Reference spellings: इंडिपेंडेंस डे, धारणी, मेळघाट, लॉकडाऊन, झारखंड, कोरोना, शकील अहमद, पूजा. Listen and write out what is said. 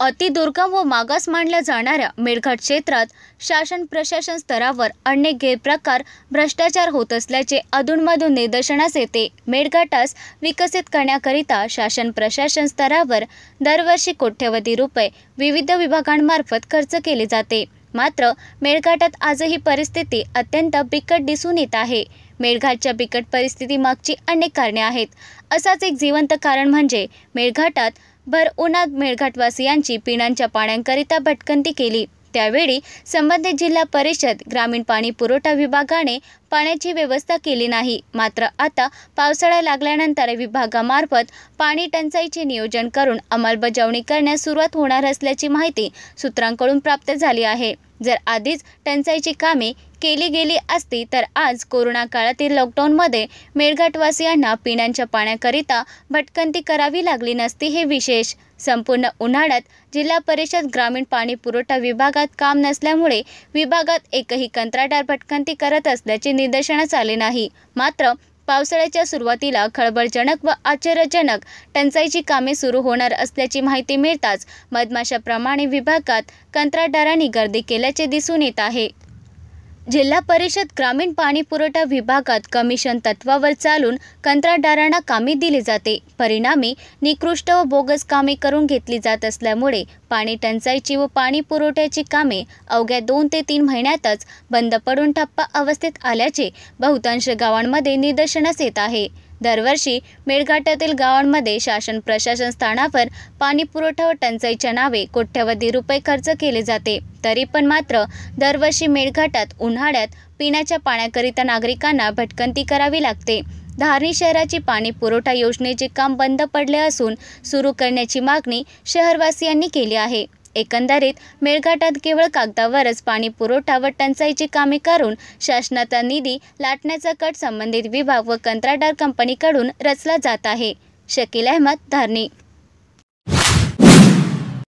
अतिदुर्गम व मागास मानल्या जाणाऱ्या मेळघाट क्षेत्रात शासन प्रशासन स्तरावर अनेक गैरप्रकार भ्रष्टाचार होत असल्याचे अधूनमधून निदर्शनास येते। मेळघाटास विकसित करण्याकरिता शासन प्रशासन स्तरावर दरवर्षी कोट्यवधी रुपये विविध विभागांमार्फत खर्च केले जाते, मात्र मेळघाटात आजही परिस्थिती अत्यंत बिकट दिसून येत आहे। मेळघाटच्या बिकट परिस्थितीमागची अनेक कारणे आहेत। असाच एक जिवंत कारण म्हणजे मेळघाटात भर उन्हात मेळघाटवासियांची पिण्याच्या पाण्याकरिता भटकंती केली। त्यावेळी संबंधित जिल्हा परिषद ग्रामीण पाणी पुरवठा विभागाने पाण्याची व्यवस्था केली नाही, मात्र आता पावसाळा लागल्यानंतर विभागामार्फत पाणी टंचाईचे नियोजन करून अंमलबजावणी करण्यास सुरुवात होणार असल्याची माहिती सूत्रांकडून प्राप्त झाली आहे। जर आधीच टंचाईची कामे केली गेली असती तर आज कोरोना काळातील लॉकडाऊनमध्ये मेळघाटवासियांना पिण्याच्या पाण्याकरिता भटकंती करावी लागली नसती, हे विशेष। संपूर्ण उन्हाळ्यात जिल्हा परिषद ग्रामीण पाणी पुरवठा विभागात काम नसल्यामुळे विभागात एकही कंत्राटदार भटकंती करत असल्याचे निदर्शनास आले नाही, मात्र पावसाळ्याच्या सुरुवातीला खळबळजनक व आश्चर्यजनक टंचाईची कामे सुरू होणार असल्याची माहिती मिळताच मधमाशाप्रमाणे विभागात कंत्राटदारांनी गर्दी केल्याचे दिसून येत आहे। जिल्हा परिषद ग्रामीण पाणी पुरवठा विभागात कमिशन तत्वावर चालून कंत्राटदारांना कामे दिली जाते, परिणामी निकृष्ट व बोगस कामे करून घेतली जात असल्यामुळे पाणी टंचाईची व पाणी पुरवठ्याची कामे अवघ्या 2 ते 3 महिन्यातच बंद पडून ठप्प अवस्थेत आल्याचे बहुतांश गावांमध्ये निदर्शनास येत आहे। दरवर्षी मेळघाटातील गावांमध्ये शासन प्रशासन स्थानावर पाणी पुरवठा व टंचाईच्या नावे कोट्यवधी रुपये खर्च केले जाते, तरी पण मात्र दरवर्षी मेळघाटात उन्हाळ्यात पिण्याच्या पाण्याकरिता नागरिकांना भटकंती करावी लागते। धारणी शहराची पाणी पुरवठा योजनेचे काम बंद पडले असून सुरू करण्याची मागणी शहरवासियांनी केली आहे। एकंदरीत मेळघाटात केवळ कागदावरच पाणी पुरवठा व टंचाईची कामे करून शासनाचा निधी लाटण्याचा कट संबंधित विभाग व कंत्राटदार कंपनीकडून रचला जात आहे। शकील अहमद, धारणी।